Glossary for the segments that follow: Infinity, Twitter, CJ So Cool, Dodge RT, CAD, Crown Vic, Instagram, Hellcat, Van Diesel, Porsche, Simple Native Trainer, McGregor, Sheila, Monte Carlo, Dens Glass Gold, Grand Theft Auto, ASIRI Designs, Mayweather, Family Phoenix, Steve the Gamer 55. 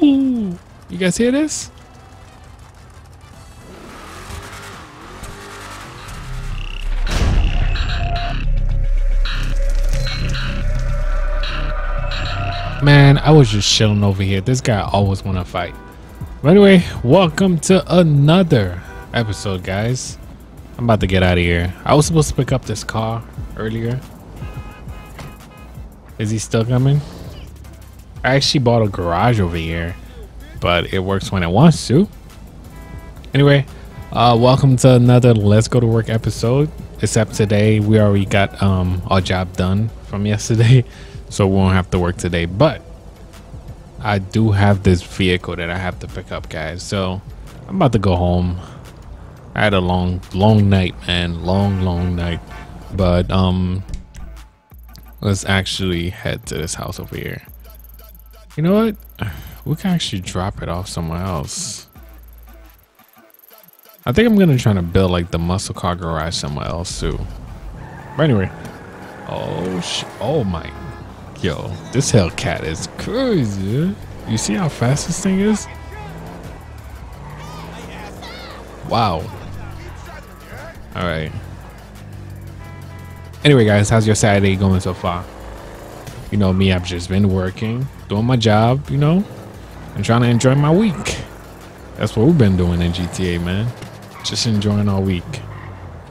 Woohoo! You guys hear this? Man, I was just chilling over here. This guy always want to fight. But anyway, welcome to another episode, guys. I'm about to get out of here. I was supposed to pick up this car earlier. Is he still coming? I actually bought a garage over here, but it works when it wants to. Anyway, welcome to another Let's Go to Work episode. Except today, we already got our job done from yesterday. So we won't have to work today, but I do have this vehicle that I have to pick up, guys. So I'm about to go home. I had a long night, man. Long night. But let's actually head to this house over here. You know what? We can actually drop it off somewhere else. I think I'm gonna try to build like the muscle car garage somewhere else too. But anyway, oh shit! Oh my. Yo, this Hellcat is crazy. You see how fast this thing is? Wow. All right. Anyway, guys, how's your Saturday going so far? You know me, I've just been working, doing my job, you know, and trying to enjoy my week. That's what we've been doing in GTA, man. Just enjoying our week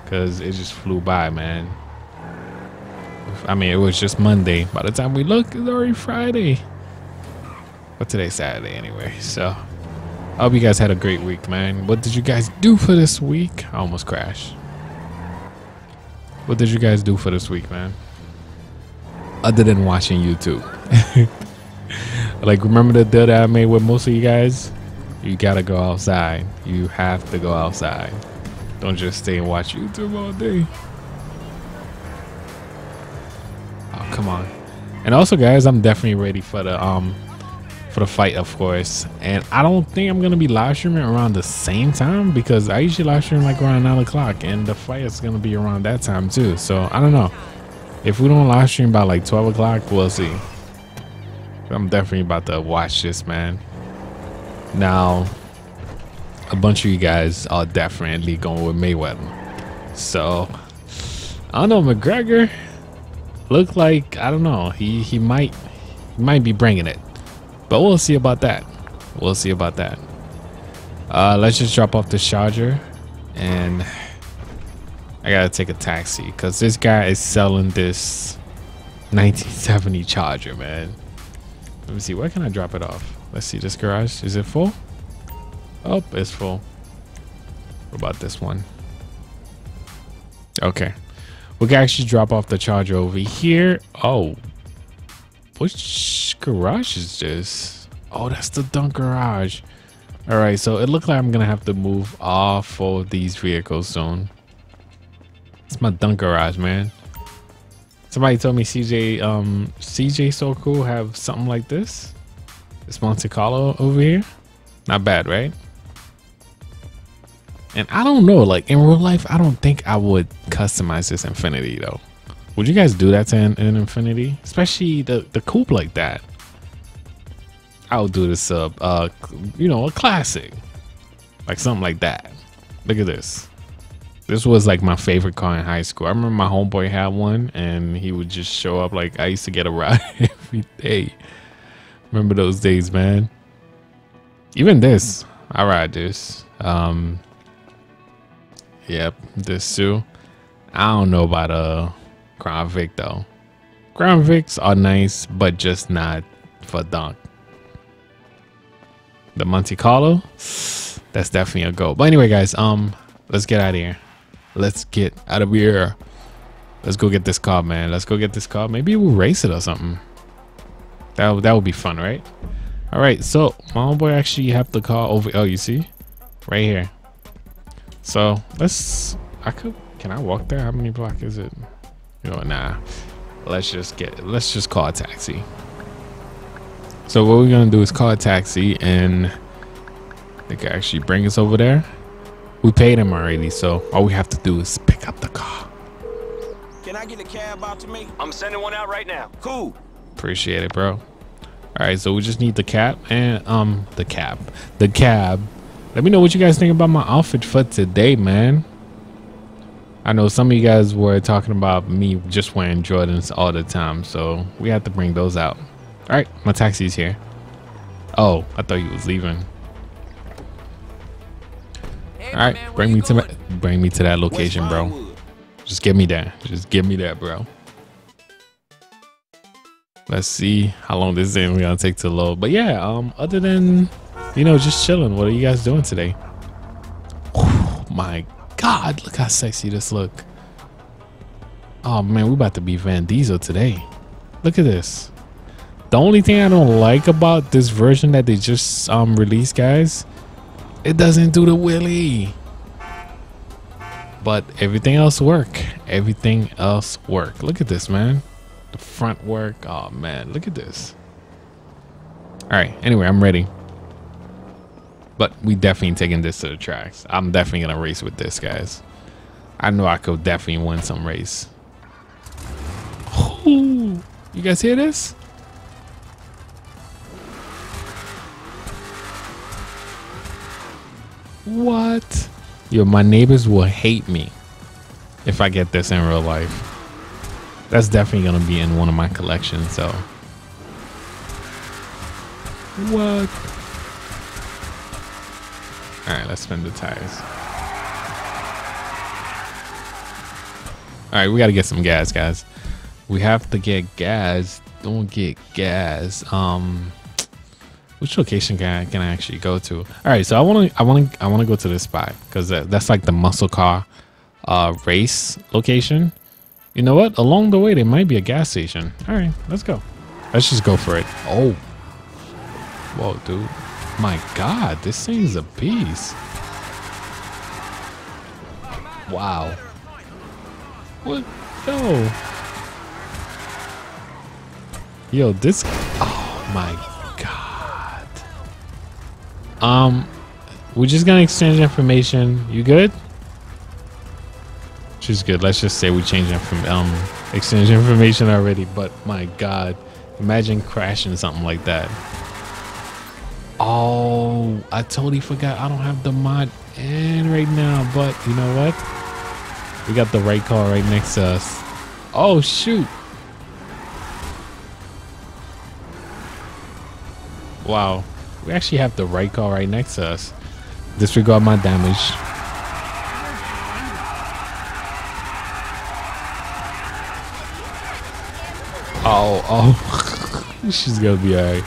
because it just flew by, man. I mean, it was just Monday. By the time we look, it's already Friday. But today's Saturday anyway. So I hope you guys had a great week, man. What did you guys do for this week? I almost crashed. What did you guys do for this week, man? Other than watching YouTube. Like, remember the deal that I made with most of you guys? You gotta go outside. You have to go outside. Don't just stay and watch YouTube all day. Come on. And also, guys, I'm definitely ready for the fight, of course. And I don't think I'm gonna be live streaming around the same time because I usually live stream like around 9 o'clock, and the fight is gonna be around that time too. So I don't know if we don't live stream by like 12 o'clock, we'll see. I'm definitely about to watch this, man. Now, a bunch of you guys are definitely going with Mayweather. So I don't know, McGregor. Look like, I don't know, he might be bringing it, but we'll see about that. We'll see about that. Let's just drop off the charger, and I gotta take a taxi because this guy is selling this 1970 Charger, man. Let me see, where can I drop it off? Let's see, this garage, is it full? Oh, it's full. What about this one? Okay. We can actually drop off the Charger over here. Oh, which garage is this? Oh, that's the dump garage. All right, so it looks like I'm gonna have to move all four of these vehicles soon. It's my dump garage, man. Somebody told me CJ So Cool have something like this. It's Monte Carlo over here. Not bad, right? And I don't know, like in real life, I don't think I would customize this Infinity though. Would you guys do that to an Infinity? Especially the coupe like that. I would do this, you know, a classic. Like something like that. Look at this. This was like my favorite car in high school. I remember my homeboy had one and he would just show up. Like I used to get a ride every day. Remember those days, man. Even this, I ride this. Yep, this too. I don't know about Crown Vic though. Crown Vics are nice, but just not for dunk. The Monte Carlo, that's definitely a go. But anyway, guys, let's get out of here. Let's get out of here. Let's go get this car, man. Let's go get this car. Maybe we'll race it or something. That would be fun, right? All right, so my homeboy actually have the car over. Oh, you see, right here. So let's, can I walk there? How many block is it? You know, nah, let's just call a taxi. So what we're gonna do is call a taxi and they can actually bring us over there. We paid him already, so all we have to do is pick up the car. Can I get a cab out to me? I'm sending one out right now. Cool. Appreciate it, bro. All All right, so we just need the cap and the cab. Let me know what you guys think about my outfit for today, man. I know some of you guys were talking about me just wearing Jordans all the time, so we have to bring those out. All right, my taxi's here. Oh, I thought you was leaving. Hey, all right, man, bring me to that location, bro. Just get me there. Just give me that, bro. Let's see how long this thing is gonna take to load. But yeah, other than, you know, just chilling. What are you guys doing today? Oh my God, look how sexy this look. Oh man, we about to be Van Diesel today. Look at this. The only thing I don't like about this version that they just released, guys, it doesn't do the wheelie. But everything else work. Everything else work. Look at this, man. The front work. Oh man, look at this. All right, anyway, I'm ready. But we definitely taking this to the tracks. I'm definitely gonna race with this, guys. I know I could definitely win some race. Ooh, you guys hear this? What? Yo, my neighbors will hate me if I get this in real life. That's definitely gonna be in one of my collections, so. What? All right, let's spin the tires. All right, we gotta get some gas, guys. We have to get gas. Don't get gas. Which location can I actually go to? All right, so I wanna go to this spot because that's like the muscle car race location. You know what? Along the way, there might be a gas station. All right, let's go. Let's just go for it. Oh, whoa, dude! My God, this thing's a beast. Wow. What? No. Yo, this. Oh my God. We're just gonna exchange information. You good? She's good. Let's just say we changed it from exchange information already, but my God, imagine crashing something like that. Oh, I totally forgot I don't have the mod in right now, but you know what, we got the right car right next to us. Oh shoot, wow, we actually have the right car right next to us. Disregard my damage. Oh, oh, she's gonna be all right.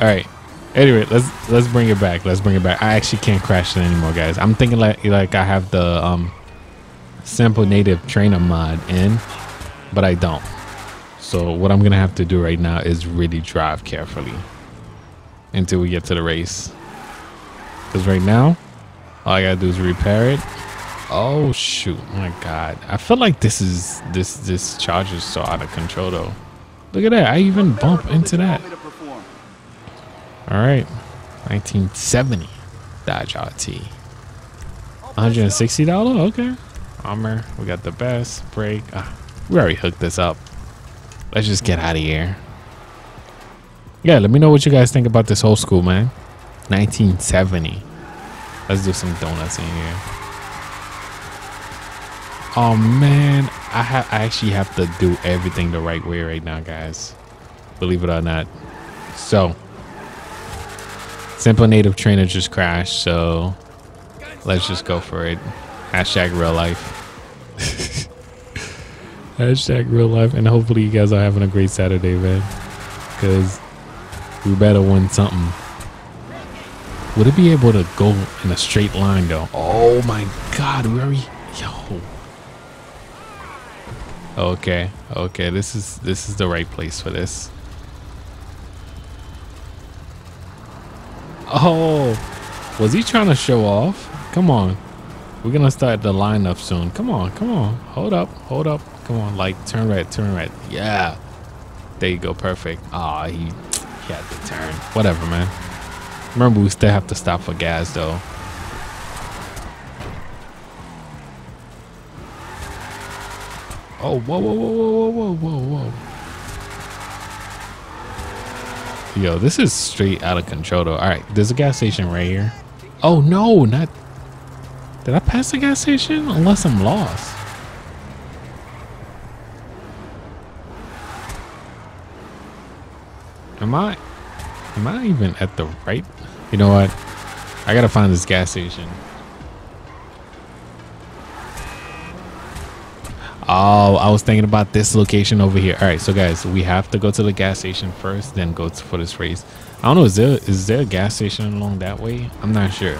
All right. Anyway, let's bring it back. Let's bring it back. I actually can't crash it anymore, guys. I'm thinking like I have the Simple Native Trainer mod in, but I don't. So what I'm gonna have to do right now is really drive carefully until we get to the race. Cause right now, all I gotta do is repair it. Oh shoot! My God, I feel like this charge is so out of control though. Look at that! I even bump into that. All right, 1970 Dodge RT. $160. Okay. Armor. We got the best brake. We already hooked this up. Let's just get out of here. Yeah, let me know what you guys think about this whole school, man. 1970. Let's do some donuts in here. Oh man, I actually have to do everything the right way right now, guys. Believe it or not. So, Simple Native Trainer just crashed, so let's just go for it. Hashtag real life. Hashtag real life, and hopefully you guys are having a great Saturday, man. Because we better win something. Would it be able to go in a straight line though? Oh my God, where are we? Yo. Okay, okay, this is the right place for this. Oh, was he trying to show off? Come on, we're gonna start the lineup soon. Come on, come on, hold up, come on, like turn right, yeah. There you go, perfect. Ah, oh, he had to turn. Whatever, man. Remember, we still have to stop for gas though. Oh, whoa, whoa, whoa, whoa, whoa, whoa, whoa, whoa. Yo, this is straight out of control though. All right, there's a gas station right here. Oh no, not. Did I pass the gas station? Unless I'm lost. Am I even at the right? You know what? I gotta find this gas station. Oh, I was thinking about this location over here. All right, so guys, we have to go to the gas station first, then go for this race. I don't know, is there a gas station along that way? I'm not sure,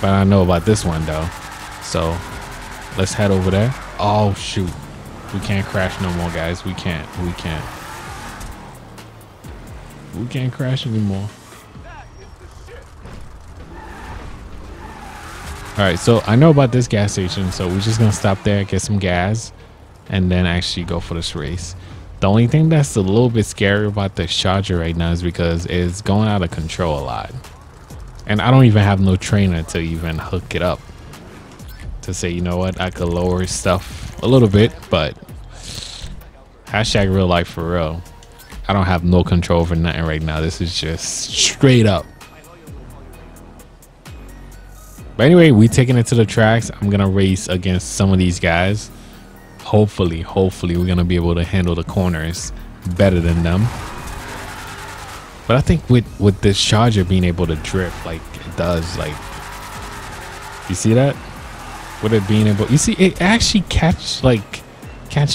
but I know about this one though. So let's head over there. Oh shoot, we can't crash no more, guys. We can't crash anymore. All right, so I know about this gas station, so we're just gonna stop there, get some gas, and then actually go for this race. The only thing that's a little bit scary about the Charger right now is because it's going out of control a lot. And I don't even have no trainer to even hook it up. To say, you know what, I could lower stuff a little bit, but hashtag real life for real. I don't have no control over nothing right now. This is just straight up. But anyway, we taking it to the tracks. I'm gonna race against some of these guys. Hopefully we're gonna be able to handle the corners better than them. But I think with this Charger being able to drift like it does, like you see that, with it being able, you see it actually catch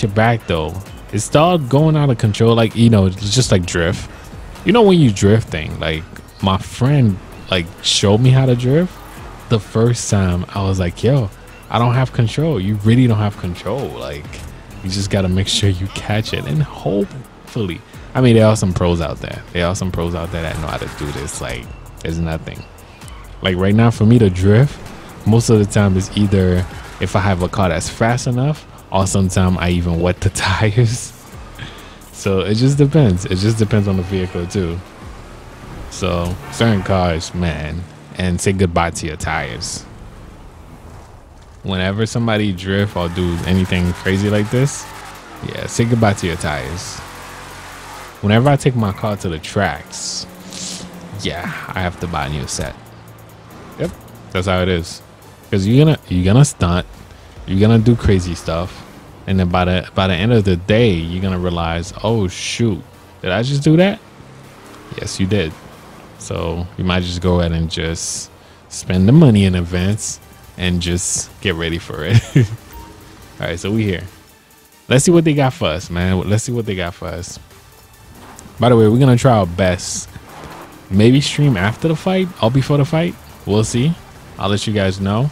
your back though. It started going out of control, like, you know, just like drift. You know, when you drifting, like my friend like showed me how to drift the first time. I was like, yo, I don't have control. You really don't have control. Like, you just got to make sure you catch it. And hopefully, I mean, there are some pros out there. There are some pros out there that know how to do this. Like, there's nothing. Like right now for me to drift, most of the time is either if I have a car that's fast enough, or sometimes I even wet the tires. So it just depends. It just depends on the vehicle too. So certain cars, man, and say goodbye to your tires. Whenever somebody drift or do anything crazy like this, yeah, say goodbye to your tires. Whenever I take my car to the tracks, yeah, I have to buy a new set. Yep, that's how it is. Because you're gonna stunt, you're gonna do crazy stuff, and then by the end of the day, you're gonna realize, oh shoot, did I just do that? Yes, you did. So you might just go ahead and just spend the money in advance and just get ready for it. All right, so we here. Let's see what they got for us, man. Let's see what they got for us. By the way, we're gonna try our best. Maybe stream after the fight or before the fight. We'll see. I'll let you guys know.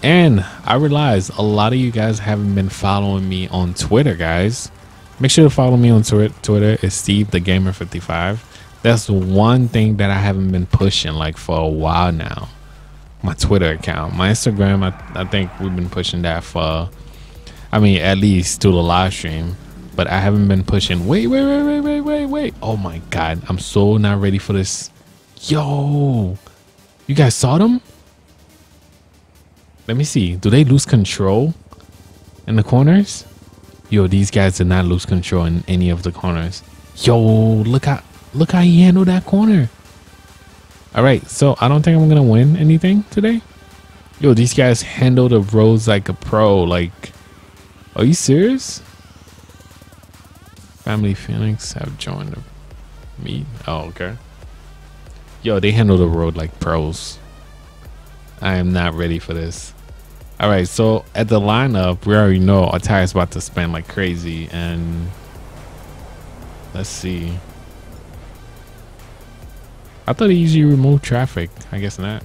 And I realize a lot of you guys haven't been following me on Twitter, guys. Make sure to follow me on Twitter. It's Steve the Gamer 55. That's one thing that I haven't been pushing like for a while now. My Twitter account, my Instagram, I think we've been pushing that for, I mean, at least through the live stream, but I haven't been pushing. Wait. Oh my God, I'm so not ready for this. Yo, you guys saw them? Let me see. Do they lose control in the corners? Yo, these guys did not lose control in any of the corners. Yo, look how he handled that corner. All right, so I don't think I'm gonna win anything today. Yo, these guys handle the roads like a pro. Like, are you serious? Family Phoenix have joined the meet. Oh, okay. Yo, they handle the road like pros. I am not ready for this. All right, so at the lineup, we already know our tire's about to spin like crazy, and let's see. I thought it usually removed traffic. I guess not.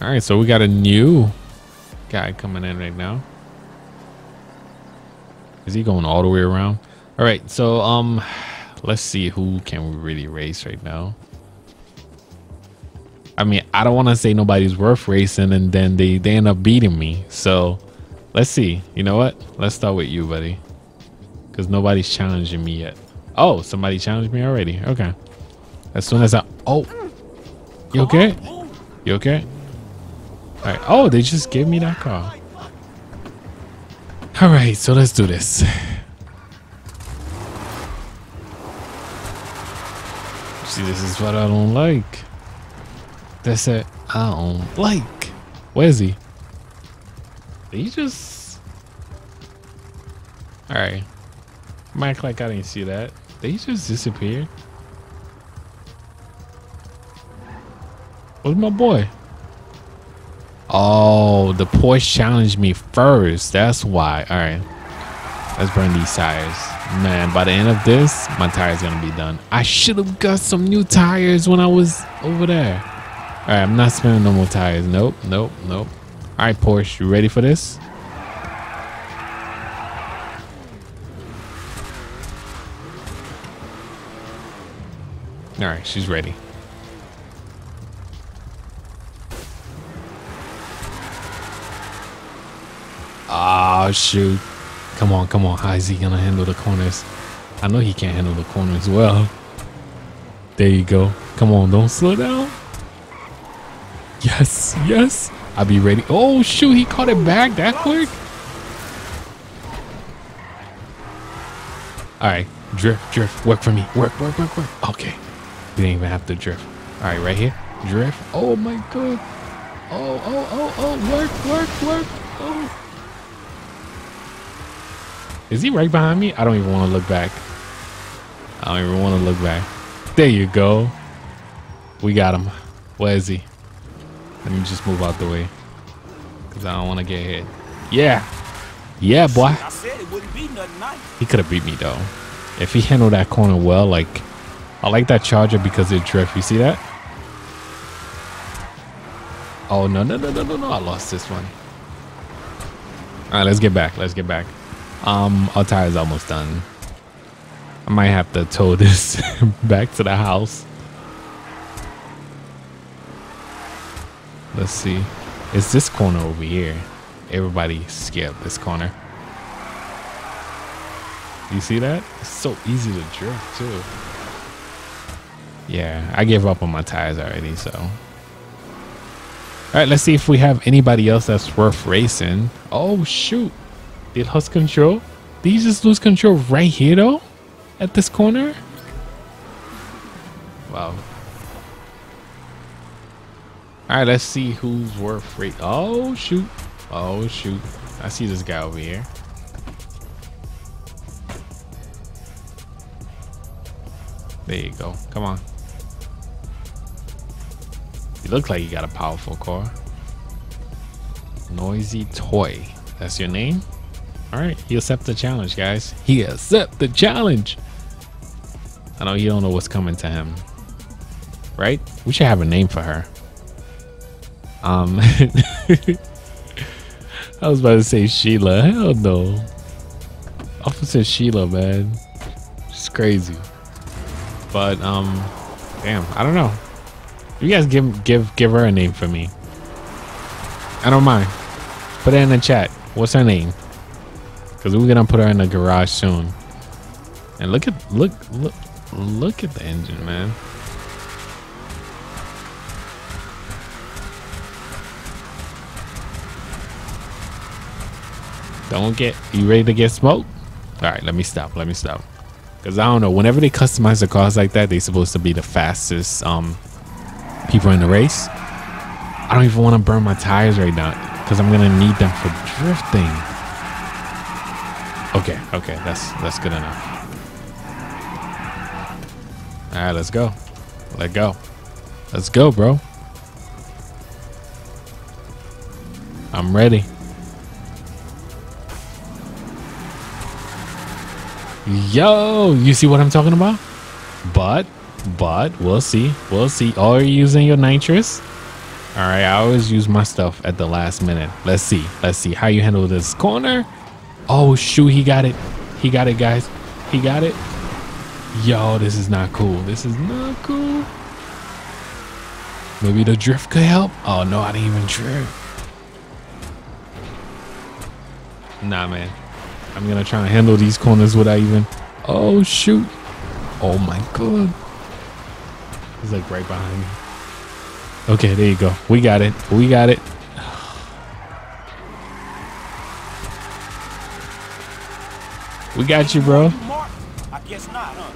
All right, so we got a new guy coming in right now. Is he going all the way around? All right, so let's see who can we really race right now. I mean, I don't want to say nobody's worth racing, and then they end up beating me. So let's see. You know what? Let's start with you, buddy, because nobody's challenging me yet. Oh, somebody challenged me already. Okay. As soon as I... Oh. You okay? You okay? All right. Oh, they just gave me that car. All right. So let's do this. See, this is what I don't like. That's it. I don't like. Where's he? Did he just... Alright. I'm acting like I didn't see that. Did he just disappear? Where's my boy? Oh, the Porsche challenged me first. That's why. Alright. Let's burn these tires. Man, by the end of this, my tire's gonna be done. I should have got some new tires when I was over there. Alright, I'm not spinning no more tires. Nope, nope, nope. Alright, Porsche, you ready for this? Alright, she's ready. Oh, shoot. Come on, come on. How is he gonna handle the corners? I know he can't handle the corners well. There you go. Come on, don't slow down. Yes, yes. I'll be ready. Oh, shoot. He caught it back that quick. All right. Drift, drift. Work for me. Work, work, work, work. Okay. Didn't even have to drift. All right, right here. Drift. Oh, my God. Oh, oh, oh, oh. Work, work, work. Oh. Is he right behind me? I don't even want to look back. I don't even want to look back. There you go. We got him. Where is he? Let me just move out the way. Because I don't want to get hit. Yeah. Yeah, boy. I said it wouldn't be nothing nice. He could have beat me, though. If he handled that corner well, like... I like that Charger because it drifts. You see that? Oh, no, no, no, no, no, no. I lost this one. All right, let's get back. Let's get back. Our tire's almost done. I might have to tow this back to the house. Let's see. It's this corner over here. Everybody scared this corner. You see that? It's so easy to drift too. Yeah, I gave up on my tires already, so. Alright, let's see if we have anybody else that's worth racing. Oh shoot. Did he lose control? Did he just lose control right here though? At this corner? Wow. Alright, let's see who's worth rate. Oh shoot. Oh shoot. I see this guy over here. There you go. Come on. You look like you got a powerful car. Noisy Toy. That's your name? Alright, he accepted the challenge, guys. He accepted the challenge. I know you don't know what's coming to him. Right? We should have a name for her. I was about to say Sheila. Hell no. Officer Sheila, man. She's crazy. But damn, I don't know. You guys give her a name for me. I don't mind. Put it in the chat. What's her name? Cause we're gonna put her in the garage soon. And look at look at the engine, man. Don't get, you ready to get smoked? All right, let me stop. Let me stop. Because I don't know. Whenever they customize the cars like that, they're supposed to be the fastest people in the race. I don't even want to burn my tires right now because I'm going to need them for drifting. Okay. Okay. That's good enough. All right, let's go. Let go. Let's go, bro. I'm ready. Yo, you see what I'm talking about? But we'll see. We'll see. Oh, are you using your nitrous? All right. I always use my stuff at the last minute. Let's see. Let's see how you handle this corner. Oh, shoot. He got it. He got it, guys. He got it. Yo, this is not cool. This is not cool. Maybe the drift could help. Oh, no, I didn't even drift. Nah, man. I'm gonna try and handle these corners without even. Oh shoot! Oh my God! He's like right behind me. Okay, there you go. We got it. We got it. We got you, bro. I guess not, huh?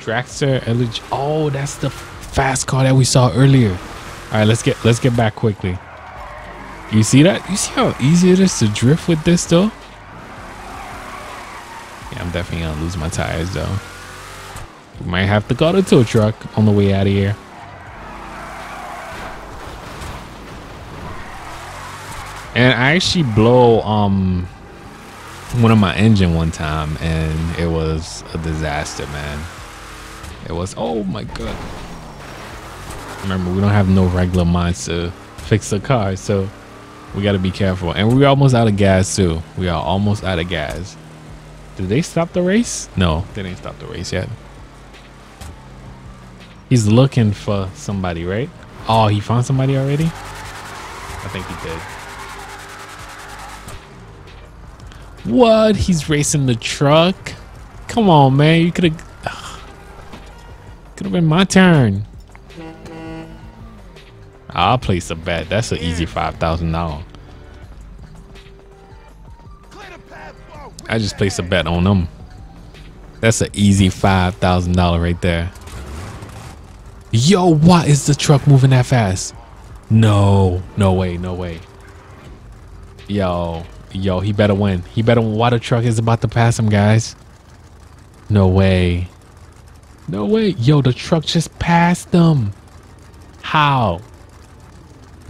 Dragster LG. Oh, that's the fast car that we saw earlier. All right, let's get back quickly. You see that? You see how easy it is to drift with this though? Yeah, I'm definitely gonna lose my tires though. We might have to call the tow truck on the way out of here. And I actually blow one of my engine one time, and it was a disaster, man. It was, oh my god. Remember, we don't have no regular minds to fix the car, so we got to be careful. And we're almost out of gas too. We are almost out of gas. Did they stop the race? No, they didn't stop the race yet. He's looking for somebody, right? Oh, he found somebody already? I think he did. What? He's racing the truck? Come on, man. You could have been my turn. I'll place a bet. That's an easy $5,000. I just placed a bet on them. That's an easy $5,000 right there. Yo, why is the truck moving that fast? No, no way, no way. Yo, yo, he better win. He better win. Why the truck is about to pass him, guys? No way. No way. Yo, the truck just passed him. How?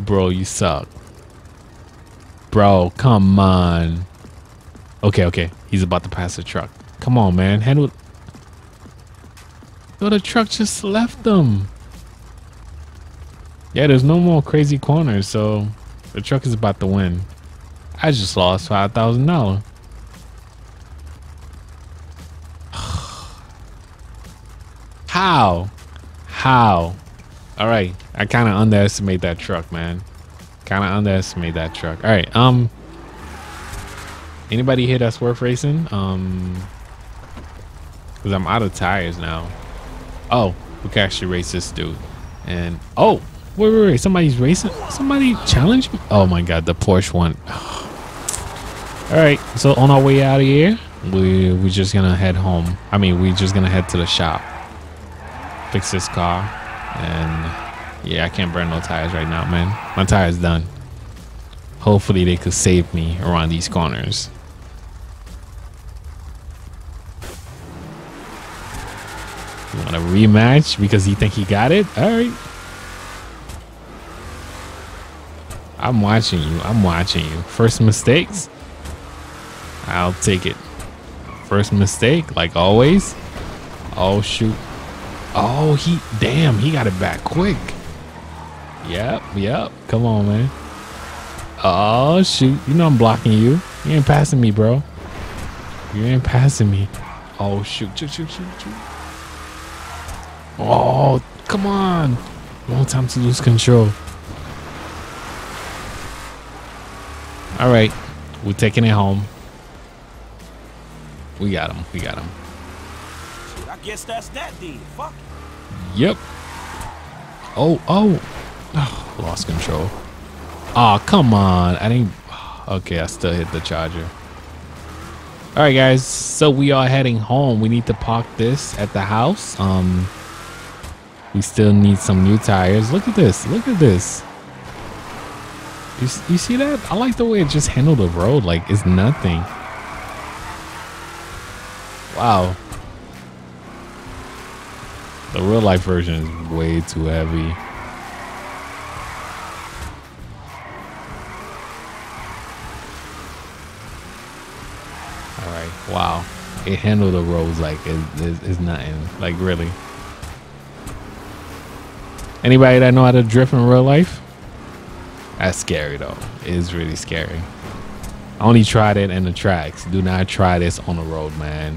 Bro, you suck. Bro, come on. Okay, okay. He's about to pass the truck. Come on, man. Handle. Yo, the truck just left them. Yeah, there's no more crazy corners, so the truck is about to win. I just lost $5,000. How? How? All right. I kind of underestimate that truck, man. Kind of underestimate that truck. All right. Anybody here that's worth racing? Because I'm out of tires now. Oh, we can actually race this dude. And oh, wait, somebody's racing. Somebody challenged me. Oh my god, the Porsche one. All right, so on our way out of here, we're just gonna head home. I mean, we're just gonna head to the shop, fix this car, and yeah, I can't burn no tires right now, man. My tire's done. Hopefully they could save me around these corners. You want a rematch because you think he got it? All right. I'm watching you. I'm watching you. First mistakes. I'll take it. First mistake, like always. Oh, shoot. Oh, he. Damn, he got it back quick. Yep, yep. Come on, man. Oh, shoot. You know I'm blocking you. You ain't passing me, bro. You ain't passing me. Oh, shoot. Shoot, shoot, shoot, shoot. Oh, come on. No time to lose control. All right. We're taking it home. We got him. We got him. I guess that's that deal. Fuck. Yep. Oh, oh. Oh, lost control. Oh, come on. I didn't. Okay, I still hit the charger. All right, guys. So we are heading home. We need to park this at the house. We still need some new tires. Look at this. Look at this. You see that? I like the way it just handled the road. Like, it's nothing. Wow. The real life version is way too heavy. Wow, it handled the roads like it's nothing. Like, really. Anybody that know how to drift in real life? That's scary though. It is really scary. I only tried it in the tracks. Do not try this on the road, man.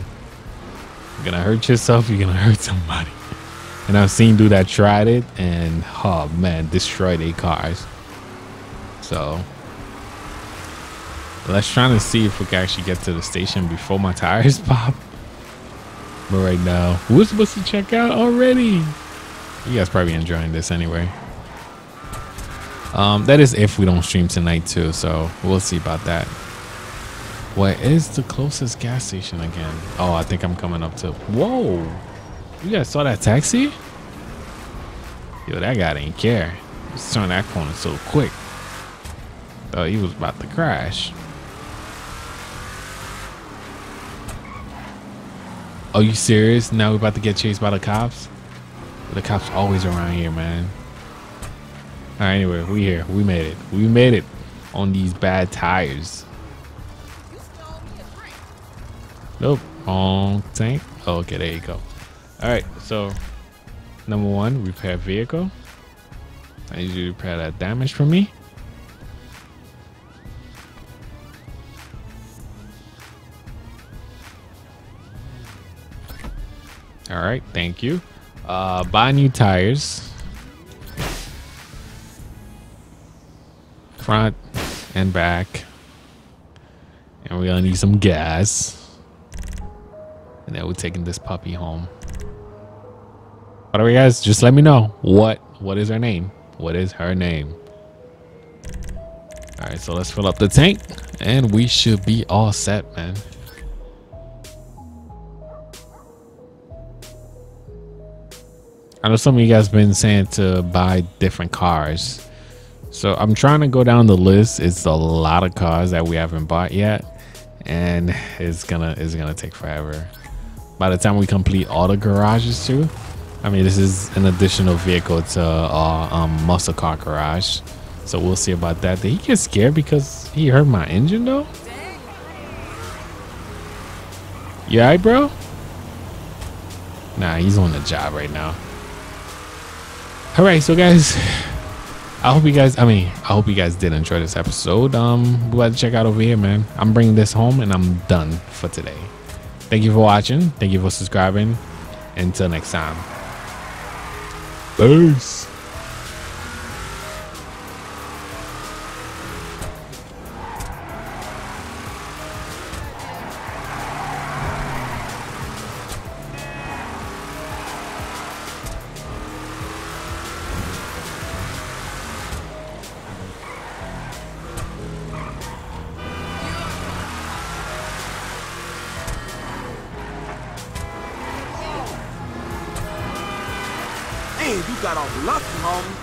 You're gonna hurt yourself. You're gonna hurt somebody. And I've seen dude that tried it and oh man, destroyed their cars. So. Let's try to see if we can actually get to the station before my tires pop. But right now, we're supposed to check out already. You guys probably enjoying this anyway. That is if we don't stream tonight too, so we'll see about that. What is the closest gas station again? Oh, I think I'm coming up to. Whoa. You guys saw that taxi? Yo, that guy didn't care. Just turned that corner so quick. Thought he was about to crash. Are you serious? Now we're about to get chased by the cops? The cops always around here, man. All right, anyway, we here. We made it. We made it on these bad tires. Nope. Wrong tank. Okay, there you go. All right, so number one, repair vehicle. I need you to repair that damage for me. All right, thank you. Buy new tires. Front and back. And we're gonna need some gas. And then we're taking this puppy home. By the way, guys, just let me know what is her name? What is her name? All right, so let's fill up the tank and we should be all set, man. I know some of you guys have been saying to buy different cars. So I'm trying to go down the list. It's a lot of cars that we haven't bought yet. And it's gonna take forever. By the time we complete all the garages too. I mean, this is an additional vehicle to our muscle car garage. So we'll see about that. Did he get scared because he hurt my engine though? You all right, bro? Nah, he's on the job right now. All right, so guys, I hope you guys did enjoy this episode. Go ahead and check out over here, man. I'm bringing this home and I'm done for today. Thank you for watching. Thank you for subscribing. Until next time. Peace. You got off lucky, homie.